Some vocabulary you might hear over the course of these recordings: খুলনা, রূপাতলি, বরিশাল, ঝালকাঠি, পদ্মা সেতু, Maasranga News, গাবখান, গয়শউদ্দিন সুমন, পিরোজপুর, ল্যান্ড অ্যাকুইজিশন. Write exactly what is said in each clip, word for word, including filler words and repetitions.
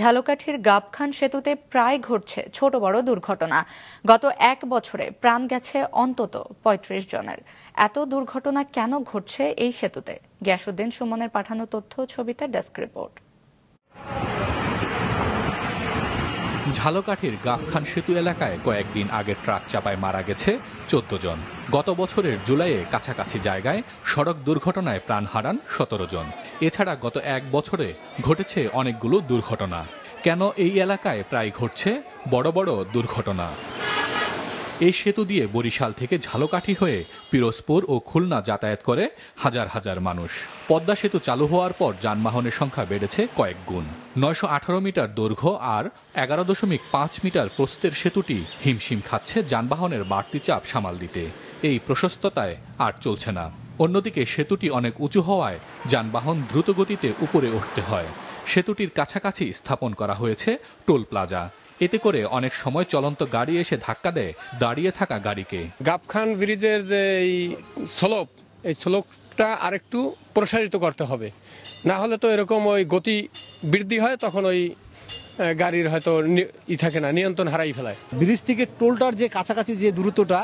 ঝালকাঠির গাবখান সেতুতে প্রায় ঘটছে ছোট বড় দুর্ঘটনা। গত এক বছরে প্রাণ গেছে অন্তত পঁয়ত্রিশ জনের। এত দুর্ঘটনা কেন ঘটছে এই সেতুতে? গয়শউদ্দিন সুমনের পাঠানো তথ্য ছবিতে ডেস্ক রিপোর্ট। ঝালকাঠির গাবখান সেতু এলাকায় কয়েকদিন আগে ট্রাক চাপায় মারা গেছে চোদ্দ জন। গত বছরের জুলাইয়ে কাছাকাছি জায়গায় সড়ক দুর্ঘটনায় প্রাণ হারান সতেরো জন। এছাড়া গত এক বছরে ঘটেছে অনেকগুলো দুর্ঘটনা। কেন এই এলাকায় প্রায় ঘটছে বড় বড় দুর্ঘটনা? এই সেতু দিয়ে বরিশাল থেকে ঝালকাঠি হয়ে পিরোজপুর ও খুলনা যাতায়াত করে হাজার হাজার মানুষ। পদ্মা সেতু চালু হওয়ার পর যানবাহনের সংখ্যা বেড়েছে কয়েক গুণ। নয়শো আঠারো মিটার দৈর্ঘ্য আর এগারো দশমিক পাঁচ মিটার প্রস্থের সেতুটি হিমশিম খাচ্ছে যানবাহনের বাড়তি চাপ সামাল দিতে। এই প্রশস্ততায় আর চলছে না। অন্যদিকে সেতুটি অনেক উঁচু হওয়ায় যানবাহন দ্রুত গতিতে উপরে উঠতে হয়। সেতুটির কাছাকাছি স্থাপন করা হয়েছে টোল প্লাজা। এতে করে অনেক সময় চলন্ত গাড়ি এসে ধাক্কা দেয় দাঁড়িয়ে থাকা গাড়িকে। গাবখান ব্রিজের যে স্লোপ, এই স্লোপটা আরেকটু প্রসারিত করতে হবে, না হলে তো এরকম ওই গতি বৃদ্ধি হয়, তখন ওই গাড়ির হয়তো ই থাকে না, নিয়ন্ত্রণ হারাই ফেলায়। ব্রিজ থেকে টোলটার যে কাছাকাছি যে দূরত্বটা,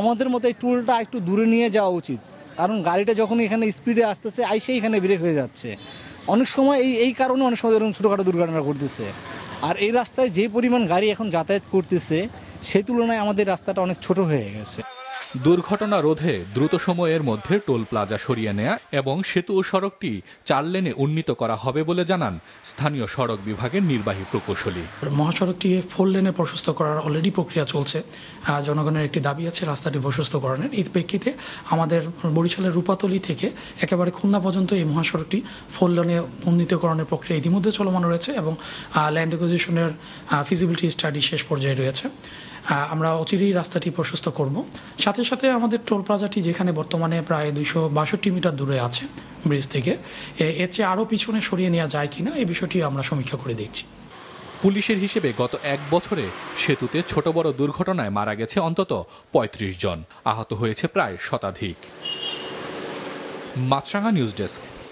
আমাদের মতো এই টোলটা একটু দূরে নিয়ে যাওয়া উচিত। কারণ গাড়িটা যখন এখানে স্পিডে আসতেছে আইসে এখানে ব্রেক হয়ে যাচ্ছে। অনেক সময় এই এই কারণে অনেক সময় এরকম ছোটোখাটো দুর্ঘটনা ঘটতেছে। আর এই রাস্তায় যে পরিমাণ গাড়ি এখন যাতায়াত করতেছে, সেই তুলনায় আমাদের রাস্তাটা অনেক ছোট হয়ে গেছে। দুর্ঘটনা রোধে দ্রুত সময়ের মধ্যে টোল প্লাজা সরিয়ে নেয়া এবং সেতু ও সড়কটি চার লেনে উন্নীত করা হবে বলে জানান স্থানীয় সড়ক বিভাগের নির্বাহী প্রকৌশলী। মহাসড়কটি ফোর লেনে প্রশস্ত করার অলরেডি প্রক্রিয়া চলছে। জনগণের একটি দাবি আছে রাস্তাটি প্রশস্তকরণের। এই প্রেক্ষিতে আমাদের বরিশালের রূপাতলি থেকে একেবারে খুলনা পর্যন্ত এই মহাসড়কটি ফোর লেনে উন্নীতকরণের প্রক্রিয়া ইতিমধ্যে চলমান রয়েছে এবং ল্যান্ড অ্যাকুইজিশনের ফিজিবিলিটি স্টাডি শেষ পর্যায়ে রয়েছে। আমরা অচিরেই রাস্তাটি প্রশস্ত করব। সাথে সাথে আমাদের টোল প্লাজাটি যেখানে বর্তমানে প্রায় দুইশো বাষট্টি মিটার দূরে আছে ব্রিজ থেকে, এর চেয়ে আরও পিছনে সরিয়ে নেওয়া যায় কিনা এই বিষয়টি আমরা সমীক্ষা করে দেখছি। পুলিশের হিসেবে গত এক বছরে সেতুতে ছোট বড় দুর্ঘটনায় মারা গেছে অন্তত পঁয়ত্রিশ জন, আহত হয়েছে প্রায় শতাধিক। Maasranga news desk.